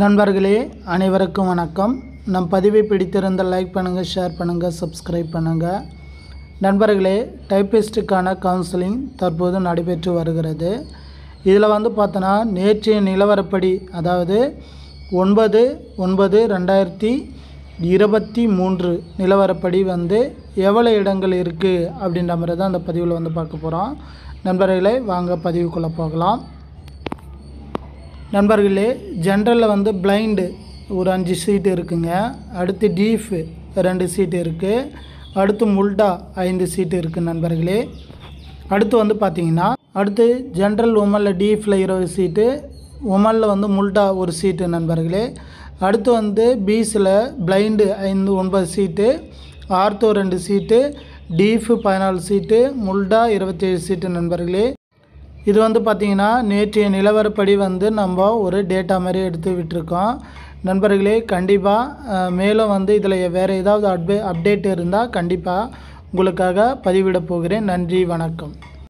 நண்பர்களே அனைவருக்கும் வணக்கம். நம் பதிவை பிடித்திருந்தால் லைக் பண்ணுங்கள், ஷேர் பண்ணுங்கள், சப்ஸ்கிரைப் பண்ணுங்கள். நண்பர்களே, டைப்பிஸ்ட்டுக்கான கவுன்சிலிங் தற்போது நடைபெற்று வருகிறது. இதில் வந்து பார்த்தோன்னா நேற்றைய நிலவரப்படி, அதாவது 9/9/2023 நிலவரப்படி வந்து எவ்வளோ இடங்கள் இருக்குது அப்படின்ற மாதிரி தான் அந்த பதிவில் வந்து பார்க்க போகிறோம். நண்பர்களே, வாங்க பதிவுக்குள்ளே போகலாம். நண்பர்களே, ஜென்ரலில் வந்து பிளைண்டு ஒரு 5 சீட்டு இருக்குங்க. அடுத்து டீஃபு 2 சீட்டு இருக்குது. அடுத்து முல்டா 5 சீட்டு இருக்குது. நண்பர்களே, அடுத்து வந்து பார்த்திங்கன்னா அடுத்து ஜென்ரல் உமனில் டீஃபில் 20 சீட்டு, உமனில் வந்து முல்டா 1 சீட்டு. நண்பர்களே, அடுத்து வந்து பீஸில் பிளைண்டு 9 சீட்டு, ஆர்த்தோ 2 சீட்டு, டீஃபு 14 சீட்டு, முல்டா 27 சீட்டு. நண்பர்களே, இது வந்து பார்த்திங்கன்னா நேற்றைய நிலவரப்படி வந்து நம்ம ஒரு டேட்டா மாதிரி எடுத்து விட்டுருக்கோம். நண்பர்களே, கண்டிப்பாக மேலும் வந்து இதில் வேறு ஏதாவது அப்டேட் இருந்தால் கண்டிப்பாக உங்களுக்காக பதிவிட போகிறேன். நன்றி, வணக்கம்.